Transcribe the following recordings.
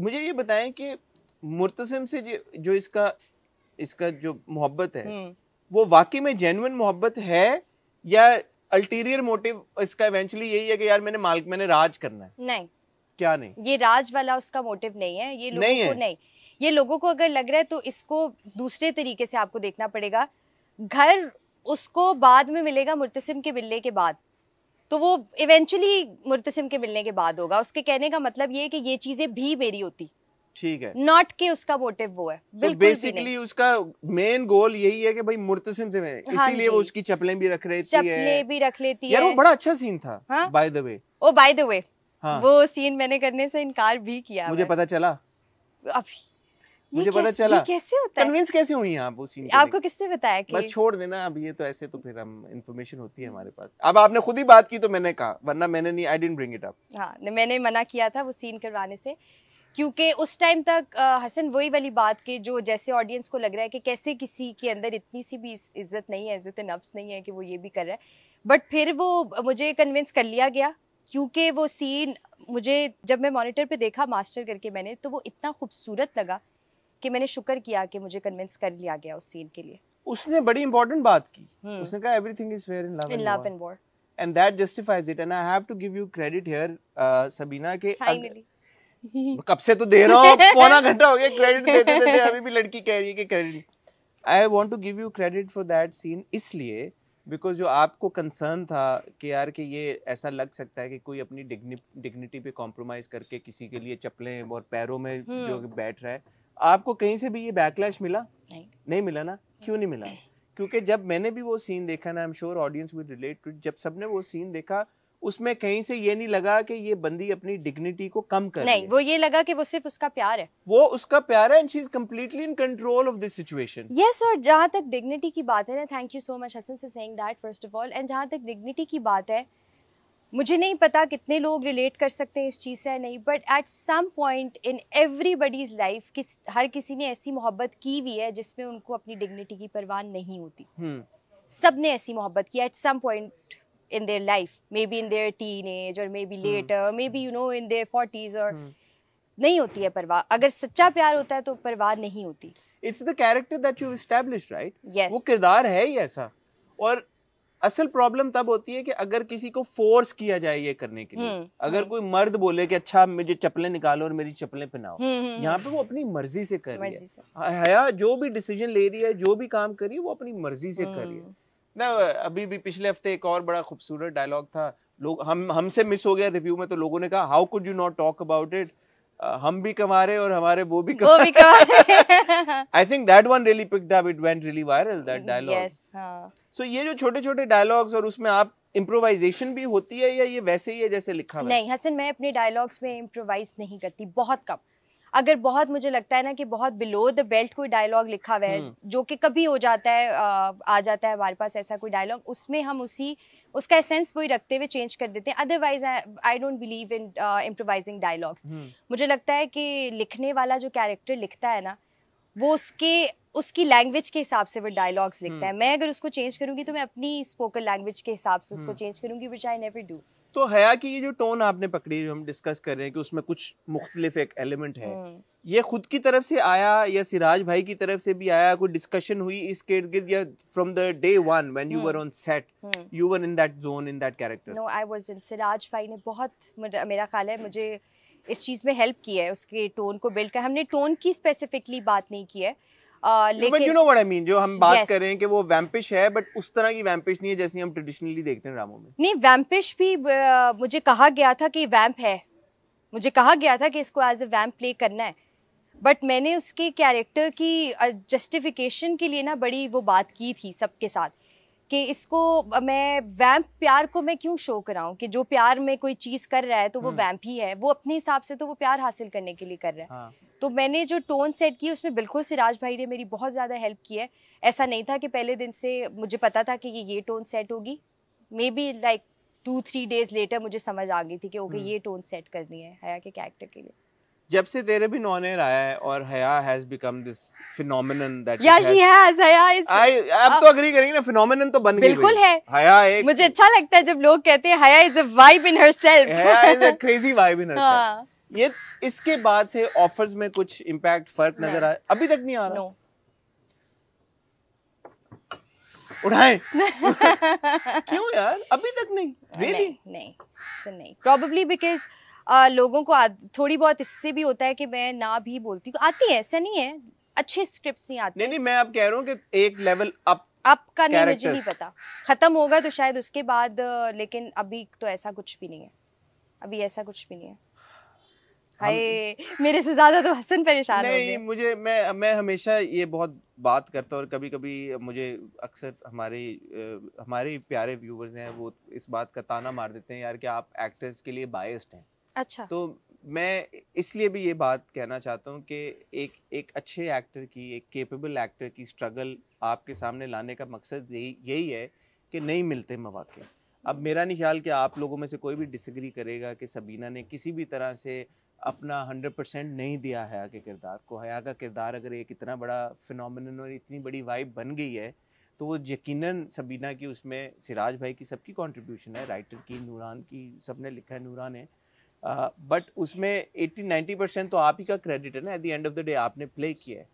मुझे ये बताएं कि मुर्तसिम से जो इसका जो मोहब्बत है वो वाकई में जेन्युइन मोहब्बत है या अल्टीरियर मोटिव इसका इवेंचुअली यही है कि यार मैंने राज करना है? नहीं, क्या नहीं, ये राज वाला उसका मोटिव नहीं है, ये लोगों को नहीं, ये लोगों को अगर लग रहा है तो इसको दूसरे तरीके से आपको देखना पड़ेगा। घर उसको बाद में मिलेगा, मुर्तसिम के मिलने के बाद, तो वो इवेंचुअली मुर्तसिम के मिलने के बाद होगा। उसके कहने का मतलब ये है कि ये चीजें भी मेरी होती, ठीक है, नॉट के उसका मोटिव वो है, बिल्कुल भी नहीं। बेसिकली उसका मेन गोल यही है कि भाई मुर्तसिम से मैं, इसीलिए वो उसकी चपलें भी रख लेती है, यार वो बड़ा अच्छा सीन था by the way. Oh by the way, वो सीन मैंने करने से इनकार भी किया, मुझे पता चला अभी, मुझे पता चला। कैसे होता है? कन्विंस कैसे हुई आप वो सीन? आपको किसने बताया? कि बस छोड़ देना अब ये, तो ऐसे तो फिर हम इन्फॉर्मेशन होती है हमारे पास। अब आपने खुद ही बात की तो मैंने कहा, वरना मैंने नहीं, I didn't bring it up. हाँ, मैंने मना किया था वो सीन करवाने से, क्योंकि उस टाइम तक हसन वही वाली बात के जो जैसे ऑडियंस को लग रहा है कि कैसे किसी के अंदर इतनी सी भी इज्जत नहीं है, इज्जत नफ्स नहीं है कि वो ये भी कर रहा है। बट फिर वो मुझे कन्विंस कर लिया गया, क्योंकि वो सीन मुझे जब मैं मॉनिटर पे देखा मास्टर करके मैंने, तो वो इतना खूबसूरत लगा कि मैंने शुक्र किया कि मुझे कन्विंस कर लिया गया उस सीन के लिए। उसने बड़ी इंपॉर्टेंट बात की, उसने कहा everything is fair in love and war, and that justifies it, and I have to give you credit here Sabina के। कब से तो दे रहा हूं, पौना घंटा हो गया क्रेडिट देते देते, अभी भी लड़की कह रही है कि credit. I want to give you credit for that scene, इसलिए बिकॉज जो आपको कंसर्न था कि यार कि ये ऐसा लग सकता है कि कोई अपनी डिग्निटी पे कॉम्प्रोमाइज करके किसी के लिए चप्पलें और पैरों में जो बैठ रहा है, आपको कहीं से भी ये बैकलैश मिला? नहीं मिला ना? क्यों नहीं मिला? क्योंकि जब मैंने भी वो सीन देखा ना, I am sure audience will relate to, जब सबने वो सीन देखा उसमें कहीं से ये नहीं लगा कि ये बंदी अपनी डिग्निटी को कम कर रही है। नहीं, वो ये लगा कि वो सिर्फ उसका प्यार है, वो उसका प्यार है, and she is completely in control of this situation. Yes, और जहाँ तक डिग्निटी की बात है ना, thank you so much Hasan for saying that first of all, and जहाँ तक डिग्निटी की बात है, मुझे नहीं पता कितने लोग रिलेट कर सकते हैं इस चीज़ से नहीं, but at some point in everybody's life हर किसी ने ऐसी मोहब्बत की हुई है जिसमें उनको अपनी डिग्निटी की परवाह नहीं होती। सब ने ऐसी मोहब्बत की at some point in their life, maybe in their teenage or maybe later, maybe you know in their 40s or नहीं होती है परवाह। अगर सच्चा प्यार होता है तो परवाह नहीं होती। It's the character that you established, right? Yes. वो किरदार है ही ऐसा, और असल प्रॉब्लम तब होती है कि अगर किसी को फोर्स किया जाए ये करने के लिए, अगर कोई मर्द बोले कि अच्छा मुझे चप्पलें निकालो और मेरी चप्पलें पहनाओ, यहाँ पे वो अपनी मर्जी से कर रही है, हया जो भी डिसीजन ले रही है, जो भी काम कर रही है, वो अपनी मर्जी से कर रही है ना। अभी भी पिछले हफ्ते एक और बड़ा खूबसूरत डायलॉग था, लोग हमसे मिस हो गया रिव्यू में, तो लोगों ने कहा how could you not talk about it, हम भी कमा रहे और हमारे वो भी कमा रहे। I think that one really picked up, it went really viral that dialogue. Yes, हां, सो ये जो छोटे छोटे डायलॉग्स, और उसमें आप इम्प्रोवाइजेशन भी होती है या ये वैसे ही है जैसे लिखा हुआ? नहीं हसन, मैं अपने डायलॉग्स में इम्प्रोवाइज नहीं करती, बहुत कम। अगर बहुत मुझे लगता है ना कि बहुत बिलो द बेल्ट कोई डायलॉग लिखा हुआ है, जो कि कभी हो जाता है, आ जाता है हमारे पास ऐसा कोई डायलॉग, उसमें हम उसका एसेंस वही रखते हुए चेंज कर देते हैं। Otherwise I don't believe in improvising dialogues. मुझे लगता है कि लिखने वाला जो कैरेक्टर लिखता है ना, वो उसकी लैंग्वेज के हिसाब से वो डायलॉग्स लिखता है। मैं अगर उसको चेंज करूंगी तो मैं अपनी स्पोकन लैंग्वेज के हिसाब से उसको चेंज करूंगी, व्हिच आई नेवर डू। तो हया की ये जो टोन आपने पकड़ी, जो हम डिस्कस कर रहे हैं कि उसमें कुछ मुख्तलिफ एक एलिमेंट है, ये खुद की तरफ से आया या सिराज भाई की तरफ से भी आया? कोई डिस्कशन हुई इसके इर्द गिर्द, या from the day one when you were on set you were in that zone, in that character? No, I was in. Siraj भाई ने बहुत, मेरा ख्याल है मुझे इस चीज़ में हेल्प की है, उसके टोन को बिल्ड कर। हमने टोन की स्पेसिफिकली बात नहीं की है, लेकिन you know what I mean, जो हम बात कर रहे हैं कि वो वैम्पिश है, बट उस तरह की वैम्पिश नहीं है जैसी हम ट्रेडिशनली देखते हैं ड्रामों में। नहीं, वैम्पिश भी मुझे कहा गया था कि वैम्प है, मुझे कहा गया था कि इसको एज ए वैम्प प्ले करना है, बट मैंने उसके कैरेक्टर की जस्टिफिकेशन के लिए ना बड़ी वो बात की थी सबके साथ कि इसको मैं वैम्प, प्यार को मैं क्यों शो कराऊँ कि जो प्यार में कोई चीज़ कर रहा है तो वो वैम्प ही है, वो अपने हिसाब से तो वो प्यार हासिल करने के लिए कर रहा है। तो मैंने जो टोन सेट की उसमें बिल्कुल सिराज भाई ने मेरी बहुत ज़्यादा हेल्प की है। ऐसा नहीं था कि पहले दिन से मुझे पता था कि ये टोन सेट होगी, maybe like 2-3 days later मुझे समझ आ गई थी कि ओके ये टोन सेट करनी है हया के कैरेक्टर के लिए। जब से तेरे बिन ऑन एयर आया है और Haya has become this phenomenon that या शी हैज, हया इज, आप तो एग्री करेंगे ना, फिनोमेनन तो बन गई बिल्कुल है हया। एक मुझे अच्छा लगता है जब लोग कहते हैं Haya is a vibe in herself, Haya is a crazy vibe in herself. ये इसके बाद से ऑफर्स में कुछ इम्पैक्ट फर्क नजर आया? अभी तक नहीं आ रहा। No. उठाएं क्यों यार? अभी तक नहीं? Really? नहीं। Probably because लोगों को थोड़ी बहुत इससे भी होता है कि मैं ना भी बोलती हूँ, आती है, ऐसा नहीं है, अच्छे स्क्रिप्ट्स नहीं आते। नहीं मैं आप कह रहा हूँ कि एक लेवल अप का नहीं, मुझे नहीं पता, खत्म होगा तो शायद उसके बाद, लेकिन अभी तो ऐसा कुछ भी नहीं है, अभी ऐसा कुछ भी नहीं है। हाय मेरे से ज्यादा तो हसन परेशान हो गए। मुझे मैं हमेशा ये बहुत बात करता हूँ और कभी कभी मुझे अक्सर हमारे प्यारे व्यूवर्स हैं वो इस बात का ताना मार देते हैं यार कि आप एक्टर्स के लिए बायस्ड हैं। अच्छा। तो मैं इसलिए भी ये बात कहना चाहता हूँ कि एक अच्छे एक्टर की, एक केपेबल एक्टर की स्ट्रगल आपके सामने लाने का मकसद यही है कि नहीं मिलते मौके। अब मेरा नहीं ख्याल कि आप लोगों में से कोई भी डिसग्री करेगा कि सबीना ने किसी भी तरह से अपना 100% नहीं दिया हया के किरदार को। हया का किरदार अगर एक इतना बड़ा फिनोमिनन और इतनी बड़ी वाइब बन गई है तो वो यकीनन सबीना की, उसमें सिराज भाई की, सबकी कंट्रीब्यूशन है, राइटर की, नूरान की, सबने लिखा है, नूरान है, बट उसमें 80-90% तो आप ही का क्रेडिट है ना, at the end of the day आपने प्ले किया है।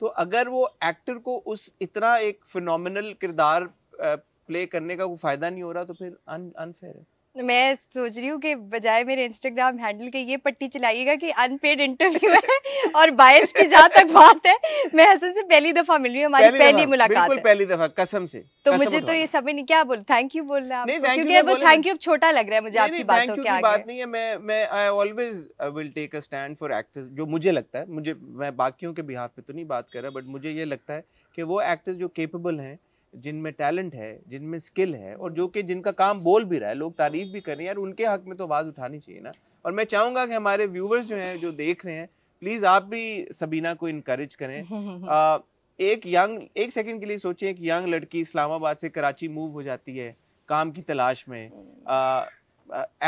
तो अगर वो एक्टर को उस इतना एक फिनोमिनल किरदार प्ले करने का कोई फ़ायदा नहीं हो रहा तो फिर अनफेयर है। मैं सोच रही हूँ कि बजाय मेरे इंस्टाग्राम हैंडल के ये पट्टी चलाइएगा कि अनपेड इंटरव्यू है और बायस की जहाँ तक बात है, मैं हसन से पहली दफा मिल रही हूँ, हमारी पहली मुलाकात, बिल्कुल पहली दफा, कसम से। तो मुझे तो ये सभी ने क्या बोला, थैंक यू बोल रहा है, क्योंकि वो थैंक यू छोटा लग रहा है मुझे आपकी बातों के आगे। बात नहीं है, मैं I always will take a stand for actors, जो मुझे लगता है, मुझे, मैं बाकियों के बिहाफ पे तो नहीं बात कर रहा, बट मुझे ये लगता है कि वो एक्टर्स जो केपेबल हैं, जिनमें टैलेंट है, जिनमें स्किल है और जो कि जिनका काम बोल भी रहा है, लोग तारीफ भी कर रहे हैं यार, उनके हक में तो आवाज़ उठानी चाहिए ना। और मैं चाहूँगा कि हमारे व्यूवर्स जो हैं, जो देख रहे हैं, प्लीज़ आप भी सबीना को इनकरेज करें। एक सेकंड के लिए सोचें, एक यंग लड़की इस्लामाबाद से कराची मूव हो जाती है काम की तलाश में,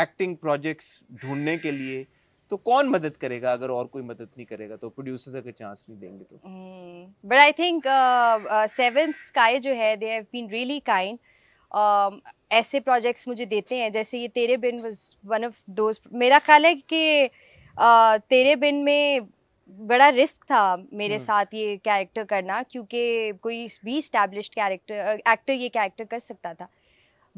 एक्टिंग प्रोजेक्ट्स ढूंढने के लिए, तो कौन मदद करेगा? अगर और कोई मदद नहीं करेगा तो प्रोड्यूसर्स अगर चांस नहीं देंगे तो। But I think seventh sky जो है, they have been really kind, ऐसे प्रोजेक्ट्स मुझे देते हैं, जैसे ये Tere Bin was one of those. मेरा ख्याल है कि तेरे बिन में बड़ा रिस्क था मेरे साथ ये कैरेक्टर करना, क्योंकि कोई भी एस्टैब्लिश्ड एक्टर ये कैरेक्टर कर सकता था।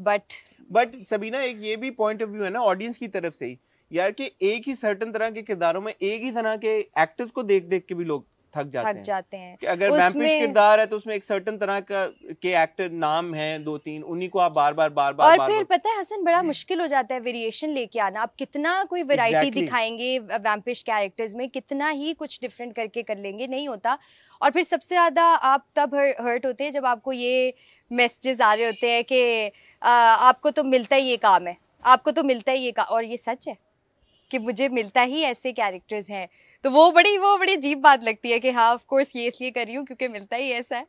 बट सबीना, एक ये भी पॉइंट ऑफ व्यू है ना ऑडियंस की तरफ से ही यार कि एक ही सर्टेन तरह के किरदारों में एक ही तरह के एक्टर्स को देख के भी लोग थक जाते हैं कि अगर वैम्पिश किरदार है तो उसमें एक सर्टेन तरह का के एक्टर नाम है 2-3, उन्हीं को आप बार बार और बार फिर बार, पता है हसन, बड़ा मुश्किल हो जाता है वेरिएशन लेके आना। आप कितना कोई वैरायटी दिखाएंगे वैम्पिश कैरेक्टर्स में, कितना ही कुछ डिफरेंट करके कर लेंगे, नहीं होता। और फिर सबसे ज्यादा आप तब हर्ट होते हैं जब आपको ये मैसेजेस आ रहे होते हैं कि आपको तो मिलता ही ये काम है, आपको तो मिलता ही ये काम, और ये सच है कि मुझे मिलता ही ऐसे कैरेक्टर्स हैं, तो वो बड़ी अजीब बात लगती है कि हाँ ऑफ कोर्स ये इसलिए कर रही हूँ क्योंकि मिलता ही ऐसा है।